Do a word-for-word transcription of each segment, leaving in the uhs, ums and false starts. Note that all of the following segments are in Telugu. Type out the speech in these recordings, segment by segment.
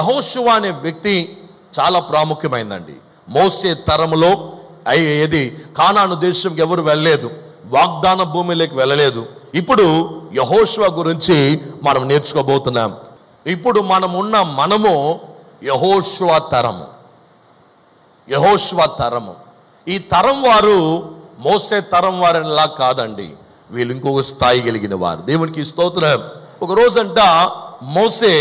యెహోషువ అనే వ్యక్తి చాలా ప్రాముఖ్యమైనదండి. మోషే తరములో ఏది కానాను దేశంకి ఎవరు వెళ్ళలేదు, వాగ్దాన భూమిలోకి వెళ్ళలేదు. ఇప్పుడు యెహోషువ గురించి మనం నేర్చుకోబోతున్నాం. ఇప్పుడు మనం ఉన్న మనము యెహోషువ తరము. యెహోషువ తరము ఈ తరం వారు మోసే తరం వారిలా కాదండి, వీళ్ళు ఇంకొక స్థాయి కలిగిన వారు. దేవునికి స్తోత్రం. ఒక రోజంట మోసే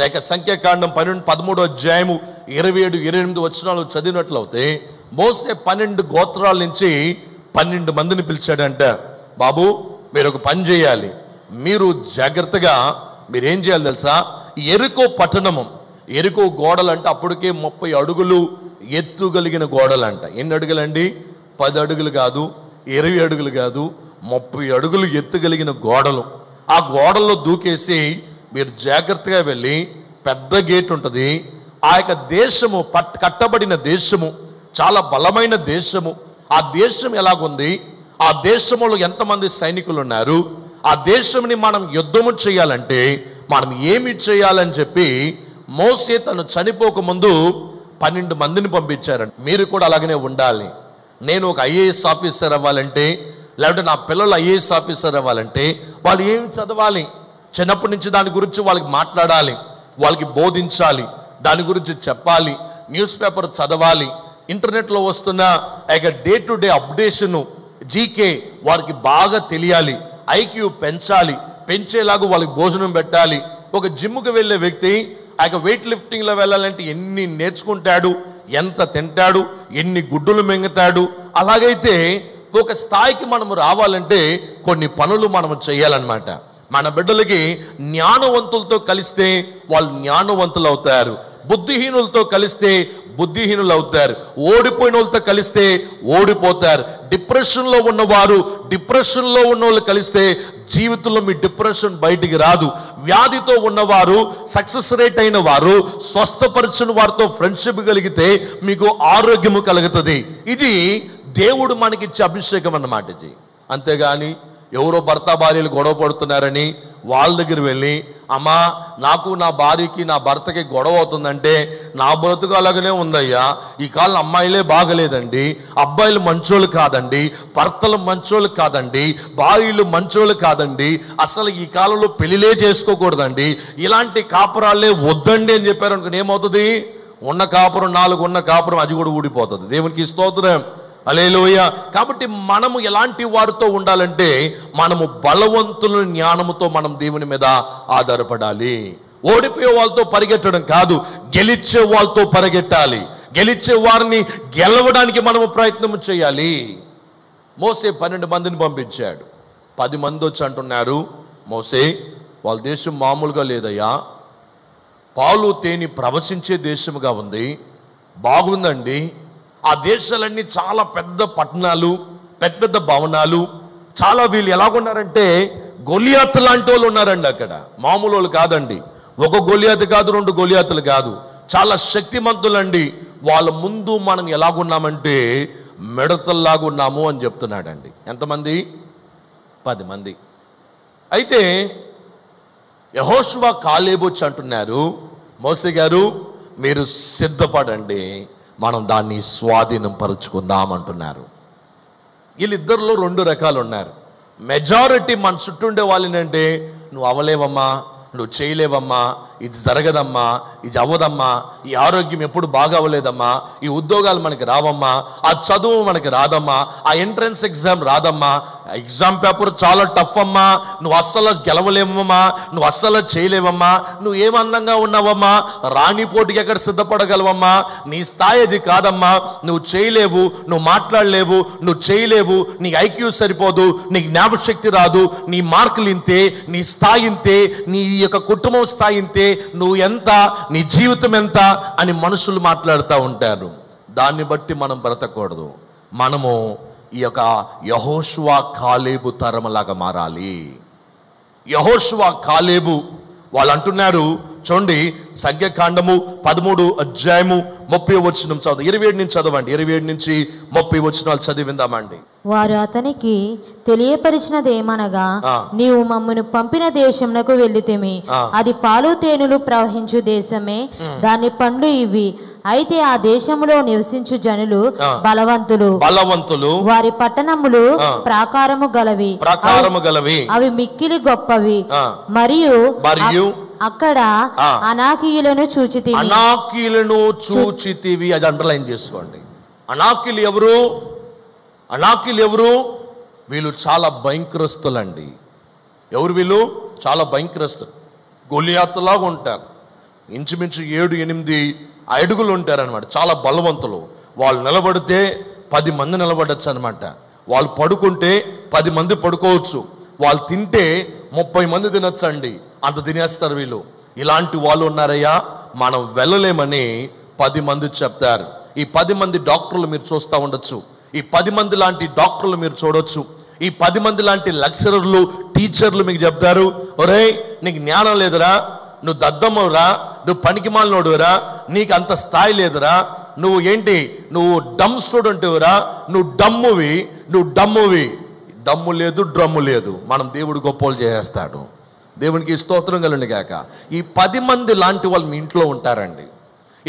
లేక సంఖ్యాకాండం పన్నెండు పదమూడో అధ్యాయము ఇరవై ఏడు ఇరవై ఎనిమిది వచనాలు చదివినట్లయితే మోసే పన్నెండు గోత్రాల నుంచి పన్నెండు మందిని పిలిచాడంట. బాబు మీరు ఒక పని చేయాలి, మీరు జాగ్రత్తగా మీరేం చేయాలి తెలుసా, ఎరుకో పట్టణము, ఎరుకో గోడలు అంటే అప్పటికే ముప్పై అడుగులు ఎత్తు కలిగిన గోడలు అంట. ఎన్ని అడుగులండి? పది అడుగులు కాదు, ఇరవై అడుగులు కాదు, ముప్పై అడుగులు ఎత్తు కలిగిన గోడలు. ఆ గోడల్లో దూకేసి మీరు జాగ్రత్తగా వెళ్ళి, పెద్ద గేట్ ఉంటుంది. ఆ యొక్క దేశము పట్ కట్టబడిన దేశము, చాలా బలమైన దేశము. ఆ దేశం ఎలాగుంది, ఆ దేశంలో ఎంతమంది సైనికులు ఉన్నారు, ఆ దేశంని మనం యుద్ధము చేయాలంటే మనం ఏమి చేయాలని చెప్పి మోసే తను చనిపోకముందు పన్నెండు మందిని పంపించారంట. మీరు కూడా అలాగనే ఉండాలి. నేను ఒక ఐఏఎస్ ఆఫీసర్ అవ్వాలంటే, లేదంటే నా పిల్లలు ఐఏఎస్ ఆఫీసర్ అవ్వాలంటే వాళ్ళు ఏమి చదవాలి, చిన్నప్పటి నుంచి దాని గురించి వాళ్ళకి మాట్లాడాలి, వాళ్ళకి బోధించాలి, దాని గురించి చెప్పాలి, న్యూస్ పేపర్ చదవాలి, ఇంటర్నెట్లో వస్తున్న ఇక day to day updation GK వారికి బాగా తెలియాలి, ఐక్యూ పెంచాలి, పెంచేలాగా వాళ్ళకి భోజనం పెట్టాలి. ఒక జిమ్కి వెళ్ళే వ్యక్తి ఆ యొక్క వెయిట్ లిఫ్టింగ్లో వెళ్ళాలంటే ఎన్ని నేర్చుకుంటాడు, ఎంత తింటాడు, ఎన్ని గుడ్డులు మింగుతాడు. అలాగైతే ఒక స్థాయికి మనము రావాలంటే కొన్ని పనులు మనము చేయాలన్నమాట. మన బిడ్డలకి జ్ఞానవంతులతో కలిస్తే వాళ్ళు జ్ఞానవంతులు అవుతారు, బుద్ధిహీనులతో కలిస్తే బుద్ధిహీనులు అవుతారు, ఓడిపోయిన వాళ్ళతో కలిస్తే ఓడిపోతారు, డిప్రెషన్లో ఉన్నవారు డిప్రెషన్లో ఉన్న వాళ్ళు కలిస్తే జీవితంలో మీ డిప్రెషన్ బయటికి రాదు. వ్యాధితో ఉన్నవారు, సక్సెస్ రేట్ అయిన వారు, స్వస్థపరిచిన వారితో ఫ్రెండ్షిప్ కలిగితే మీకు ఆరోగ్యము కలుగుతుంది. ఇది దేవుడు మనకిచ్చే అభిషేకం అన్నమాట. ఇది అంతేగాని ఎవరో భర్త భార్యలు గొడవ పడుతున్నారని వాళ్ళ దగ్గర వెళ్ళి, అమ్మా నాకు నా భార్యకి నా భర్తకి గొడవ అవుతుందంటే నా బ్రతుకు అలాగనే ఉందయ్యా, ఈ కాలం అమ్మాయిలే బాగలేదండి, అబ్బాయిలు మంచోళ్ళు కాదండి, భర్తలు మంచోళ్ళు కాదండి, భార్యలు మంచోళ్ళు కాదండి, అసలు ఈ కాలంలో పెళ్లిలే చేసుకోకూడదండి, ఇలాంటి కాపురాలే వద్దండి అని చెప్పారు అనుకుని ఏమవుతుంది, ఉన్న కాపురం నాలుగు ఉన్న కాపురం అది కూడా ఊడిపోతుంది. దేవునికి స్తోత్రం, హల్లెలూయా. కాబట్టి మనము ఎలాంటి వారితో ఉండాలంటే మనము బలవంతుల జ్ఞానముతో మనం దేవుని మీద ఆధారపడాలి. ఓడిపోయే వాళ్ళతో పరిగెట్టడం కాదు, గెలిచే వాళ్ళతో పరిగెట్టాలి, గెలిచే వారిని గెలవడానికి మనము ప్రయత్నం చేయాలి. మోసే పన్నెండు మందిని పంపించాడు, పది మంది వచ్చి అంటున్నారు, మోసే వాళ్ళ దేశం మామూలుగా లేదయ్యా, పాలు తేనె ప్రవశించే దేశముగా ఉంది, బాగుందండి. ఆ దేశాలన్నీ చాలా పెద్ద పట్టణాలు, పెద్ద పెద్ద భవనాలు, చాలా వీళ్ళు ఎలాగున్నారంటే గొలియాత్ లాంటి వాళ్ళు ఉన్నారండి. అక్కడ మామూలు వాళ్ళు కాదండి, ఒక గొలియాత్ కాదు, రెండు గొలియాతులు కాదు, చాలా శక్తిమంతులండి. వాళ్ళ ముందు మనం ఎలాగున్నామంటే మిడతల్లాగా ఉన్నాము అని చెప్తున్నాడండి. ఎంతమంది? పది మంది. అయితే యెహోషువ కాలేబు వచ్చి అంటున్నారు, మోసే గారు మీరు సిద్ధపడండి, మనం దాన్ని స్వాధీనం పరుచుకుందాం అంటున్నారు. వీళ్ళిద్దరిలో రెండు రకాలు ఉన్నారు. మెజారిటీ మన చుట్టూ ఉండే వాళ్ళు ఏంటంటే, నువ్వు అవ్వలేవమ్మా, నువ్వు చేయలేవమ్మా, ఇది జరగదమ్మా, ఇది అవ్వదమ్మా, ఈ ఆరోగ్యం ఎప్పుడు బాగా అవ్వలేదమ్మా, ఈ ఉద్యోగాలు మనకి రావమ్మా, ఆ చదువు మనకి రాదమ్మా, ఆ ఎంట్రన్స్ ఎగ్జామ్ రాదమ్మా, ఎగ్జామ్ పేపర్ చాలా టఫ్ అమ్మా, నువ్వు అస్సలు గెలవలేమమ్మా, నువ్వు అస్సలు చేయలేవమ్మా, నువ్వు ఏం అందంగా ఉన్నావమ్మా, రాణి పోటీకి ఎక్కడ సిద్ధపడగలవమ్మా, నీ స్థాయి అది కాదమ్మా, నువ్వు చేయలేవు, నువ్వు మాట్లాడలేవు, నువ్వు చేయలేవు, నీ ఐక్యూ సరిపోదు, నీ జ్ఞాపశక్తి రాదు, నీ మార్కులు ఇంతే, నీ స్థాయి ఇంతే, నీ యొక్క కుటుంబం స్థాయి ఇంతే, నువ్వు ఎంత, నీ జీవితం ఎంత అని మనుషులు మాట్లాడుతూ ఉంటారు. దాన్ని బట్టి మనం బ్రతకూడదు. మనము ఈ యొక్క యెహోషువ కాలేబు తరములాగా మారాలి. యెహోషువ కాలేబు వాళ్ళు అంటున్నారు, చూడండి సంఖ్యాకాండము పదమూడు అధ్యాయము ముప్పై వచనం చదువు, ఇరవై ఏడు నుంచి చదవండి, ఇరవై ఏడు నుంచి ముప్పై వచనాలు చదివిందామండి. వారు అతనికి తెలియపరిచినదేమనగా, నీవు మమ్మను పంపిన దేశమునకు వెళ్ళితిమి, అది పాలు తేనెలు ప్రవహించు దేశమే, దాని పండ్లు ఇవి. అయితే ఆ దేశంలో నివసించు జనులు బలవంతులు బలవంతులు వారి పట్టణములు ప్రాకారము గలవి ప్రాకారము గలవి అవి మిక్కిలి గొప్పవి. మరియు మరియు అక్కడ అనాకీయులను చూచితివి అనాకీయులను చూచితివి అది అండర్లైన్ చేసుకోండి. అనాకీలు ఎవరు? అనాకీలు ఎవరు? వీళ్ళు చాలా భయంకరస్తులండి. ఎవరు వీళ్ళు? చాలా భయంకరస్తులు. గొలియాతులాగా ఉంటారు. ఇంచుమించు ఏడు ఎనిమిది అడుగులు ఉంటారనమాట. చాలా బలవంతులు. వాళ్ళు నిలబడితే పది మంది నిలబడచ్చు అనమాట. వాళ్ళు పడుకుంటే పది మంది పడుకోవచ్చు. వాళ్ళు తింటే ముప్పై మంది తినొచ్చు అండి. అంత తినేస్తారు వీళ్ళు. ఇలాంటి వాళ్ళు ఉన్నారయ్యా, మనం వెళ్ళలేమని పది మంది చెప్తారు. ఈ పది మంది డాక్టర్లు మీరు చూస్తూ ఉండొచ్చు. ఈ పది మంది లాంటి డాక్టర్లు మీరు చూడొచ్చు. ఈ పది మంది లాంటి లెక్చరర్లు, టీచర్లు మీకు చెప్తారు, ఒరే నీకు జ్ఞానం లేదురా, నువ్వు దద్దమ్మవురా, నువ్వు పనికిమాలినోడురా, నీకు అంత స్థాయి లేదురా, నువ్వు ఏంటి నువ్వు డమ్ స్టూడెంట్రా, నువ్వు డమ్మువి నువ్వు డమ్మువి డమ్ము లేదు డ్రమ్ము లేదు. మనం దేవుడు గొప్పలు చేసేస్తాడు. దేవునికి స్తోత్రం కలండి కాక. ఈ పది మంది లాంటి వాళ్ళు మీ ఇంట్లో ఉంటారండి.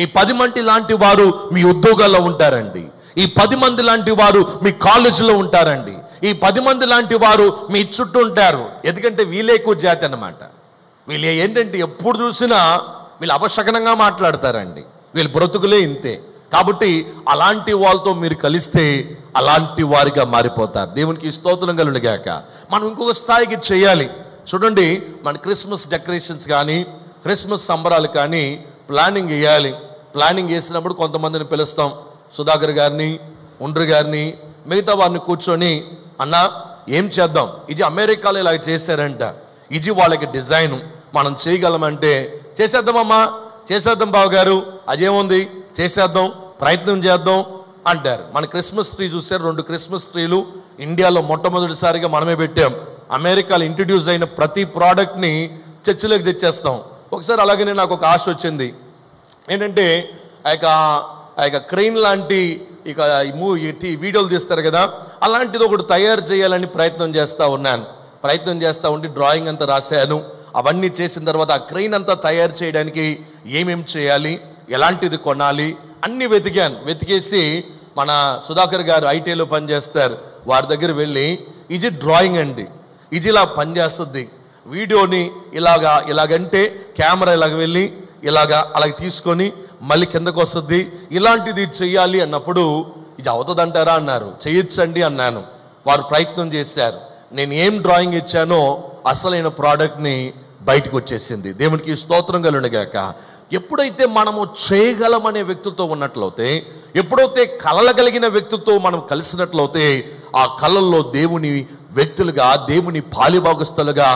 ఈ పది మంది లాంటి వారు మీ ఉద్యోగాల్లో ఉంటారండి. ఈ పది మంది లాంటి వారు మీ కాలేజీలో ఉంటారండి. ఈ పది మంది లాంటి వారు మీ చుట్టూ ఉంటారు. ఎందుకంటే వీళ్ళే ఎక్కువ జాతి అన్నమాట. వీళ్ళు ఏంటంటే ఎప్పుడు చూసినా వీళ్ళు అవశకనంగా మాట్లాడతారండి. వీళ్ళ బ్రతుకులే ఇంతే. కాబట్టి అలాంటి వాళ్ళతో మీరు కలిస్తే అలాంటి వారిగా మారిపోతారు. దేవునికి స్తోత్రం కలుగుగాక. మనం ఇంకొక స్థాయికి చేయాలి. చూడండి, మన క్రిస్మస్ డెకరేషన్స్ కానీ క్రిస్మస్ సంబరాలు కానీ ప్లానింగ్ వేయాలి. ప్లానింగ్ వేసినప్పుడు కొంతమందిని పిలుస్తాం. సుధాకర్ గారిని, ఉండ్రి గారిని, మిగతా వారిని కూర్చొని, అన్న ఏం చేద్దాం, ఇది అమెరికాలో ఇలా చేశారంట, ఇది వాళ్ళకి డిజైను, మనం చేయగలమంటే చేసేద్దామమ్మా, చేసేద్దాం బావగారు, అదేముంది చేసేద్దాం, ప్రయత్నం చేద్దాం అంటారు. మన క్రిస్మస్ ట్రీ చూసారు, రెండు క్రిస్మస్ ట్రీలు ఇండియాలో మొట్టమొదటిసారిగా మనమే పెట్టాం. అమెరికాలో ఇంట్రడ్యూస్ అయిన ప్రతి ప్రోడక్ట్ని చర్చిలోకి తెచ్చేస్తాం. ఒకసారి అలాగనే నాకు ఒక ఆశ వచ్చింది. ఏంటంటే ఆ యొక్క ఆ యొక్క క్రెయిన్ లాంటి ఇక మూవీ వీడియోలు తీస్తారు కదా, అలాంటిది ఒకటి తయారు చేయాలని ప్రయత్నం చేస్తూ ఉన్నాను. ప్రయత్నం చేస్తూ ఉండి డ్రాయింగ్ అంతా రాశాను. అవన్నీ చేసిన తర్వాత ఆ క్రెయిన్ అంతా తయారు చేయడానికి ఏమేమి చేయాలి, ఎలాంటిది కొనాలి, అన్నీ వెతికాను. వెతికేసి మన సుధాకర్ గారు ఐటీలో పనిచేస్తారు, వారి దగ్గర వెళ్ళి ఇది డ్రాయింగ్ అండి, ఇది ఇలా పనిచేస్తుంది, వీడియోని ఇలాగా ఇలాగంటే కెమెరా ఇలాగ వెళ్ళి ఇలాగా అలాగ తీసుకొని మళ్ళీ కిందకు వస్తుంది, ఇలాంటిది చెయ్యాలి అన్నప్పుడు ఇది అవుతుందంటారా అన్నారు. చేయొచ్చండి అన్నాను. వారు ప్రయత్నం చేశారు. నేను ఏం డ్రాయింగ్ ఇచ్చానో అసలైన ప్రోడక్ట్ని బయటకు వచ్చేసింది. దేవునికి స్తోత్రం కలుగుగాక. ఎప్పుడైతే మనము చేయగలమనే వ్యక్తులతో ఉన్నట్లయితే, ఎప్పుడైతే కళలు కలిగిన వ్యక్తులతో మనం కలిసినట్లయితే, ఆ కళల్లో దేవుని వ్యక్తులుగా, దేవుని పాలిభాగస్తులుగా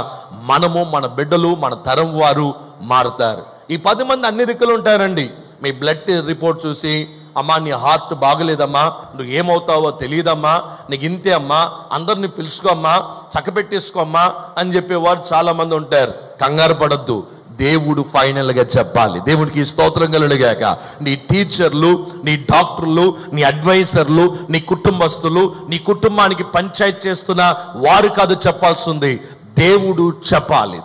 మనము, మన బిడ్డలు, మన తరం వారు మారుతారు. ఈ పది మంది అన్ని దిక్కులు ఉంటారండి. మీ బ్లడ్ రిపోర్ట్ చూసి, అమ్మా నీ హార్ట్ బాగలేదమ్మా, నువ్వు ఏమవుతావో తెలియదమ్మా, నీకు ఇంతే అమ్మా, అందరిని పిలుచుకోమ్మా, చక్కబెట్టేసుకోమ్మా అని చెప్పేవారు చాలామంది ఉంటారు. కంగారు పడద్దు. దేవుడు ఫైనల్గా చెప్పాలి. దేవునికి స్తోత్రం కలుగుగాక. నీ టీచర్లు, నీ డాక్టర్లు, నీ అడ్వైజర్లు, నీ కుటుంబస్తులు, నీ కుటుంబానికి పంచాయతీ చేస్తున్న వారు కాదు చెప్పాల్సింది, దేవుడు చెప్పాలి.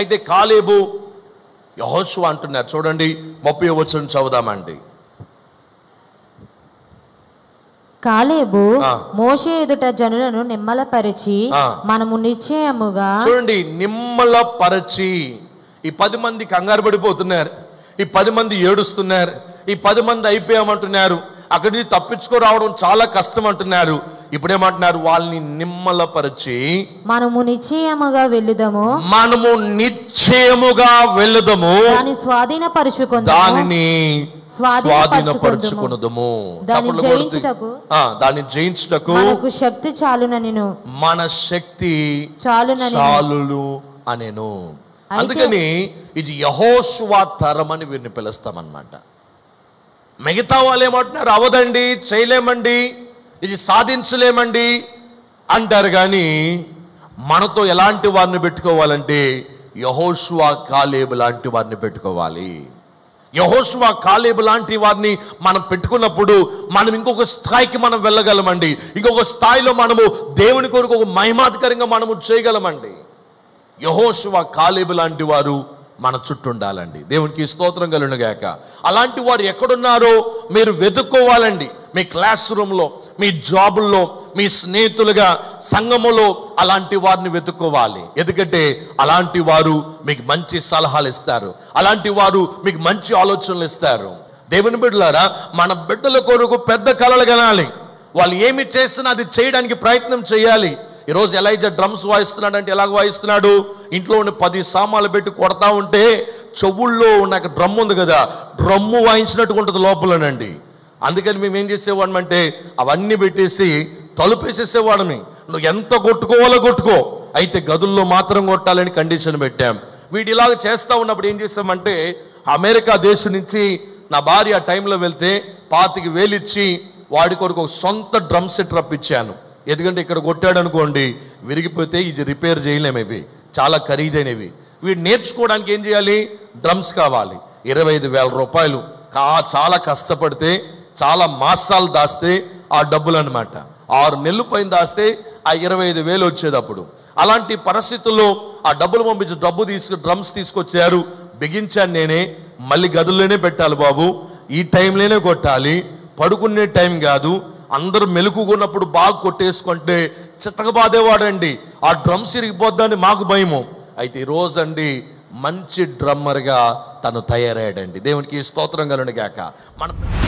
అయితే కాలేబు యెహోషువ అంటున్నారు. చూడండి, ముప్పై వచనం చదువుదామండి. కాలేబు మోషే ఎదుట జనులను నిమ్మలపరిచి, మనము నిశ్చయముగా, చూడండి, నిమ్మలపరిచి. ఈ పది మంది కంగారు పడిపోతున్నారు. ఈ పది మంది ఏడుస్తున్నారు. ఈ పది మంది అయిపోయామంటున్నారు. అక్కడి నుంచి తప్పించుకోరావడం చాలా కష్టం అంటున్నారు. ఇప్పుడేమంటున్నారు? వాళ్ళని నిమ్మలపరిచి మనము నిశ్చయముగా వెళ్ళుదము, మనము నిశ్చయముగా వెళ్ళుదము, దాని స్వాధీనపరచుకొందుము, దానిని స్వాధీనపరచుకొనుదము, దానిని జయించుటకు, ఆ దానిని జయించుటకు మనకు శక్తి చాలుననిను, మన శక్తి చాలును అనేను. అందుకని ఇది యెహోషువ తరం అని వీరిని పిలుస్తామన్నమాట. మిగతా వాళ్ళు ఏమంటున్నారు? అవదండి, చేయలేమండి, ఇది సాధించలేమండి అంటారు. కానీ మనతో ఎలాంటి వారిని పెట్టుకోవాలంటే యెహోషువ, కాలేబు లాంటి వారిని పెట్టుకోవాలి. యెహోషువ కాలేబు లాంటి వారిని మనం పెట్టుకున్నప్పుడు మనం ఇంకొక స్థాయికి మనం వెళ్ళగలమండి. ఇంకొక స్థాయిలో మనము దేవుని కొరకు ఒక మహిమాధికారంగా మనము చేయగలమండి. యెహోషువ కాలేబు లాంటి వారు మన చుట్టూ ఉండాలండి. దేవునికి స్తోత్రం కలుగును గాక. అలాంటి వారు ఎక్కడున్నారో మీరు వెతుక్కోవాలండి. మీ క్లాస్ రూమ్లో, మీ జాబుల్లో, మీ స్నేహితులుగా, సంఘములో అలాంటి వారిని వెతుక్కోవాలి. ఎందుకంటే అలాంటి వారు మీకు మంచి సలహాలు ఇస్తారు, అలాంటి వారు మీకు మంచి ఆలోచనలు ఇస్తారు. దేవుని బిడ్డలారా, మన బిడ్డల కొరకు పెద్ద కలలు కనాలి. వాళ్ళు ఏమి చేసినా అది చేయడానికి ప్రయత్నం చేయాలి. ఈరోజు ఎలైజా డ్రమ్స్ వాయిస్తున్నాడు అంటే ఎలాగ వాయిస్తున్నాడు? ఇంట్లో ఉన్న పది సామాన్లు పెట్టి కొడతా ఉంటే చెవుల్లో ఉన్న డ్రమ్ ఉంది కదా, డ్రమ్ము వాయించినట్టుగా ఉంటుంది లోపలనండి. అందుకని మేము ఏం చేసేవాళ్ళం అంటే అవన్నీ పెట్టేసి తలుపు వేసేసేవాడిని. నువ్వు ఎంత కొట్టుకోవాలో కొట్టుకో, అయితే గదుల్లో మాత్రం కొట్టాలని కండిషన్ పెట్టాం. వీటి ఇలాగ చేస్తూ ఉన్నప్పుడు ఏం చేసామంటే, అమెరికా దేశం నుంచి నా భార్య ఆ టైంలో వెళ్తే పాతికి వేలిచ్చి వాడి కొరకు ఒక సొంత డ్రమ్ సెట్ రప్పించాను. ఎందుకంటే ఇక్కడ కొట్టాడు అనుకోండి, విరిగిపోతే ఇది రిపేర్ చేయలేమేవి, చాలా ఖరీదైనవి. వీడు నేర్చుకోవడానికి ఏం చేయాలి? డ్రమ్స్ కావాలి. ఇరవై ఐదు వేల రూపాయలు కా చాలా కష్టపడితే, చాలా మాసాలు దాస్తే ఆ డబ్బులు అనమాట. ఆరు నెలలు పైన దాస్తే ఆ ఇరవై ఐదు వేలు వచ్చేటప్పుడు అలాంటి పరిస్థితుల్లో ఆ డబ్బులు పంపించి డబ్బు తీసుకు డ్రమ్స్ తీసుకొచ్చారు. బిగించాను నేనే, మళ్ళీ గదుల్లోనే పెట్టాలి బాబు, ఈ టైంలోనే కొట్టాలి, పడుకునే టైం కాదు, అందరూ మెలుకున్నప్పుడు బాగా కొట్టేసుకుంటే చితకబాదేవాడండి. ఆ డ్రమ్స్ ఇరిగిపోద్దని మాకు భయము. అయితే ఈరోజండి మంచి డ్రమ్మర్గా తను తయారయ్యాడండి. దేవునికి స్తోత్రం కలుగును గాక. మనం